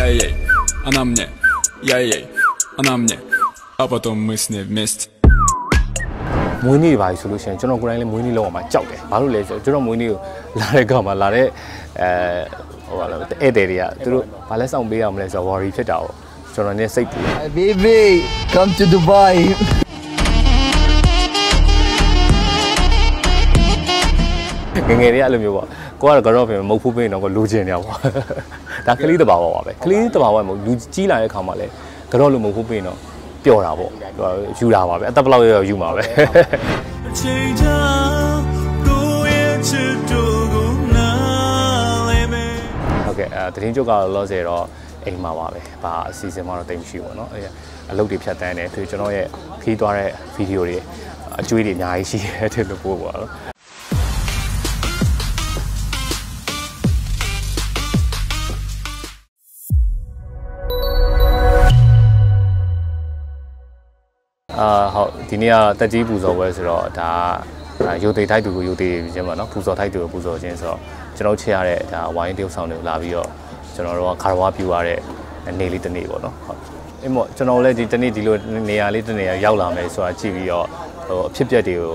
Я ей, она мне, я ей, она мне, а потом мы с ней вместе. 每年話係 solution， 即係我個人咧每年攞埋走嘅，馬路嚟就即係每年拉嚟講嘛，拉嚟我話啦 ，A 地嚟啊，即係馬來西亞唔俾啊，唔嚟就 worry 出頭，即係我哋識。Baby, come to Dubai. ငယ်လေးအဲ့လိုမျိုးပေါ့ကိုကတော့ပြင်မုတ်ဖူးပေးနေတော့ကိုလိုချင်နေပေါ့ဒါကလေးတဘာဝပါပဲကလေးတဘာဝမဟုတ်လူကြီးလာတဲ့ခါမှာလဲကတော့လိုမုတ်ဖူးပေးနေတော့ပျော်တာပေါ့ယူတာပါပဲအသက်ဘလောက်ရောယူမှာပဲဟုတ်ကဲ့တရင်ကျုပ်ကတော့လောဆယ်တော့အိမ်မှာပါပဲဘာအစီအစဉ်မှတော့တိတ်မရှိဘူးပေါ့နော်အဲ့အလုပ်တွေဖြတ်တန်းတယ်သူကျွန်တော်ရဲ့ခီးသွားတဲ့ဗီဒီယိုတွေအကျွေးတွေအများကြီးရှိတယ်တဲ့လို့ပြောပါတော့ဟုတ်ဒီနေ့ကတက်ကြီးပူဇော်ပွဲဆိုတော့ဒါရုပ်သေးထိုက်သူကိုရုပ်သေးခြင်းပါเนาะပူဇော်ထိုက်သူကိုပူဇော်ခြင်းဆိုတော့ကျွန်တော်ချရတဲ့ဒါဝိုင်းတရုပ်ဆောင်တွေကိုလာပြီးတော့ကျွန်တော်တို့ကခါရဝါပြူရတဲ့နေ့လေးတစ်နေ့ပေါ့เนาะဟုတ်အင်းပေါ့ကျွန်တော်လည်းဒီတစ်နေ့ဒီလိုနေရာလေးတစ်နေရာရောက်လာမယ်ဆိုတာကြည့်ပြီးတော့ဟိုအဖြစ်အပျက်တွေကို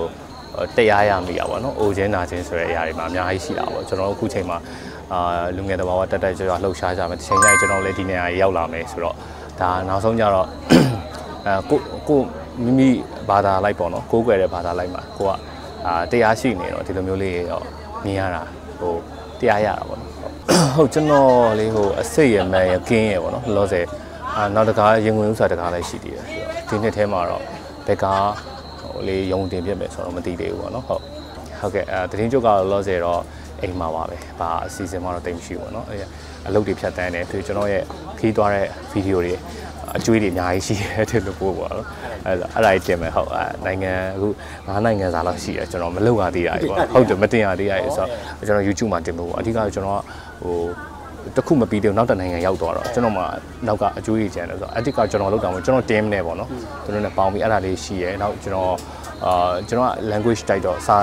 တရားရမိတာပေါ့เนาะအိုခြင်းနာခြင်းဆိုတဲ့အရာတွေမှာအများကြီးရှိတာပေါ့ကျွန်တော်အခုချိန်မှာလူငယ်တဘာဝတက်ကြွလှုပ်ရှားကြမယ်တစ်ချိန်ကျရင်ကျွန်တော်လည်းဒီနေရာရောက်လာမယ်ဆိုတော့ဒါနောက်ဆုံးကျတော့ကိုမိမိဘာသာလိုက်ပေါ့နော်ကိုကိုွယ်တဲ့ဘာသာလိုက်မှာကိုကတရားရှိနေတော့ဒီလိုမျိုးလေးရောမြင်ရတာဟိုတရားရတာပေါ့နော်ဟုတ်ကျွန်တော်လေးဟိုအစိတ်ရမယ်ရကင်းရပေါ့နော်လောဆယ်နောက်တကားရင်ဝင်ဥစ္စာတကားလည်းရှိသေးတယ်ဆိုတော့ဒီနှစ်ထဲမှာတော့ဘက်ကဟိုလေးရုံတင်ပြမယ်ဆိုတော့မသိသေးဘူးပေါ့နော်ဟုတ်ကဲ့တရင်ကျုပ်ကတော့လောဆယ်တော့အိမ်မှာပါပဲဘာအစီအစဉ်မှတော့တိတ်မရှိဘူးပေါ့နော်အဲ့အလုပ်တွေဖြတ်တန်းတယ်ပြီးကျွန်တော်ရဲ့ခီးသွားတဲ့ဗီဒီယိုတွေအကျွေးတွေအများကြီးရှိတယ်တဲ့လို့ပြောပါတော့အဲ့ဒါကြီးတင်မယ်ဟုတ်နိုင်ငံအခု9 နိုင်ငံစာလောက်ရှိတယ်ကျွန်တော်မလုပ်ရသေးတာကြီးပေါ့ဟုတ်တယ်မတင်ရသေးတာကြီးဆိုတော့ကျွန်တော် YouTube မှာတင်ဖို့ပေါ့အဓိကကျွန်တော်ဟိုတစ်ခုမပြီးသေးဘူးနောက်တစ်နိုင်ငံရောက်သွားတော့ကျွန်တော်မှနောက်ကအကျွေးကြီးချင်တယ်ဆိုတော့အဓိကကျွန်တော်လောက်တာမို့ကျွန်တော် team နဲ့ပေါ့နော်သူတို့နဲ့ပေါင်းပြီးအဲ့ဒါလေးရှိရနောက်ကျွန်တော်က language တိုက်တော့စာ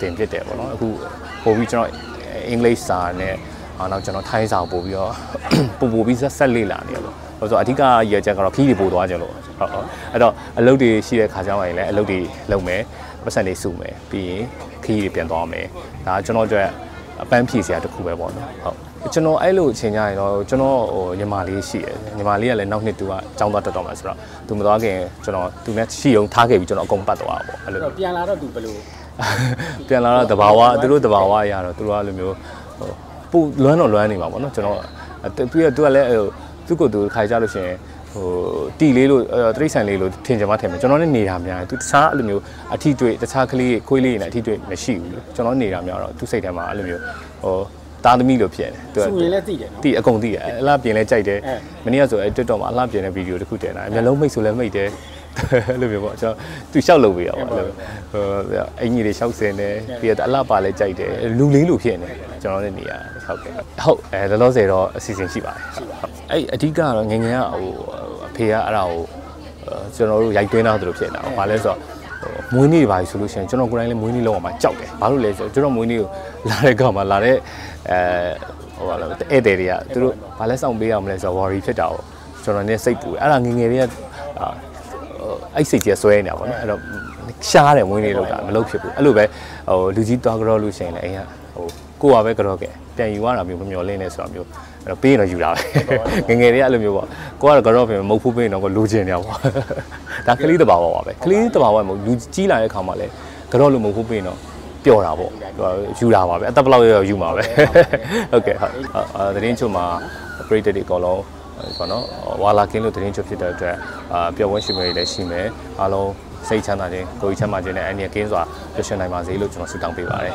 တင်ဖြစ်တယ်ပေါ့နော်အခုပို့ပြီးကျွန်တော် English စာနဲ့နောက်ကျွန်တော် Thai စာပို့ပြီးတော့ပို့ပြီးဆက်လေ့လာနေရပေါ့ဟိုဆိုအဓိကရကြကတော့ခီးတွေပို့သွားကြလို့ဟုတ်အဲ့တော့အလုပ်တွေရှိတဲ့ခါကြောင်းရင်လည်းအလုပ်တွေလုပ်မယ်ပတ်စံလေးစုမယ်ပြီးရင်ခီးတွေပြန်သွားမယ်ဒါကျွန်တော်အတွက်အပန်းဖြေစရာတစ်ခုပဲပေါ့နော်ဟုတ်ကျွန်တော်အဲ့လိုအချိန်ကြရင်တော့ကျွန်တော်ဟိုညီမလေးရှိတယ်ညီမလေးကလည်းနောက်နှစ်သူကကျောင်းသားတက်တော့မှာဆိုတော့သူမသွားခင်ကျွန်တော်သူနဲ့ရှိအောင်ထားခဲ့ပြီးကျွန်တော်အကုန်ပတ်သွားတာပေါ့အဲ့လိုပြန်လာတော့သူဘယ်လိုပြန်လာတော့တဘာဝသူတို့တဘာဝရတော့သူတို့ကလိုမျိုးဟိုပူလွမ်းတော့လွမ်းနေပါပေါ့နော်ကျွန်တော်ပြီးတော့သူကလည်းဟိုသူ့ကိုယ်သူခိုင်ကြလို့ရှိရင်ဟိုတီလေးလို့တရိတ်ဆန်လေးလို့ထင်ကြမှာထင်မယ်ကျွန်တော်လည်းနေတာများတယ်သူတခြားအဲ့လိုမျိုးအထီးတွေ့တခြားကလေးခွေးလေးနဲ့အထီးတွေ့မရှိဘူးလို့ကျွန်တော်နေတာများတော့သူစိတ်ထဲမှာအဲ့လိုမျိုးဟိုတာသမီလို့ဖြစ်တယ်သူကသူလည်းသိတယ်နော်တီအကုန်သိတယ်အလှပြင်လည်းကြိုက်တယ်မနေ့ကဆိုအဲ့ TikTok မှာအလှပြင်တဲ့ဗီဒီယိုတစ်ခုတင်တာမျက်လုံးမိတ်ဆိုလည်းမိတ်တယ်အဲ့လိုမျိုးပေါ့ကျွန်တော်သူလျှောက်လုပ်ပေးရပါအဲ့လိုဟိုအင်ကြီးတွေလျှောက်စင်တယ်ပြီးတော့အလှပါလည်းကြိုက်တယ်လူလေးလို့ဖြစ်နေတယ်ကျွန်တော်လည်းနေရဟုတ်လောလောဆယ်တော့အစီအစဉ်ရှိပါတယ်အဲ့အဓိကကတော့ငငယ်ကဟိုအဖေကအဲ့ဒါကိုကျွန်တော်တို့ရိုက်တွင်းသားတို့ဖြစ်နေတာဘာလဲဆိုတော့မွေးနေ့ပါဆိုလို့ရှိရင်ကျွန်တော်ကိုယ်တိုင်လည်းမွေးနေ့လောက်အောင်မှကြောက်တယ်ဘာလို့လဲဆိုတော့ကျွန်တော်မွေးနေ့ကိုလာတဲ့ကောင်မှလာတဲ့ဟိုဘာလဲဧည့်သည်တွေကသူတို့ဘာလဲဆောင်ပေးရမလဲဆိုတော့ worry ဖြစ်တာပေါ့ကျွန်တော်လည်းစိတ်ပူတယ်အဲ့ဒါငငယ်တွေကအဲ့စိတ်ကြီးဆွဲနေတာပေါ့နော်အဲ့တော့ရှားတယ်မွေးနေ့လောက်တာမလုပ်ဖြစ်ဘူးအဲ့လိုပဲဟိုလူကြီးသွားကြတော့လို့ရှိရင်လည်းအိမ်ကဟိုကိုယ်ကပဲကတော့ကဲပြန်ယူရတာမျိုးမမျောလင်းနေဆိုတာမျိုးအဲ့တော့ပေးရင်တော့ယူတာပဲငယ်လေးကအဲ့လိုမျိုးပေါ့ကိုယ်ကတော့ပြန်မုတ်ဖူးပေးရင်တော့ကိုလိုချင်နေပါပေါ့ဒါကလေးတဘာဝပါပဲကလေးတဘာဝမဟုတ်လူကြီးလာတဲ့ခါမှလည်းကတော့လိုမုတ်ဖူးပေးရင်တော့ပျော်တာပေါ့ယူတာပါပဲအသက်ဘလောက်ရောယူမှာပဲဟုတ်ကဲ့ဟုတ်သတင်းချုပ်မှာ operator တွေအကုန်လုံးပေါ့နော်ဝါလာကင်းလို့သတင်းချုပ်ဖြစ်တဲ့အတွက်ပျော်ဝန်းရွှင်ပွဲတွေလည်းရှိမယ်အားလုံးစိတ်ချမ်းသာခြင်းကိုယ်ချမ်းသာခြင်းနဲ့အန္တရာယ်ကင်းစွာပျော်ရွှင်နိုင်ပါစေလို့ကျွန်တော်ဆုတောင်းပေးပါတယ်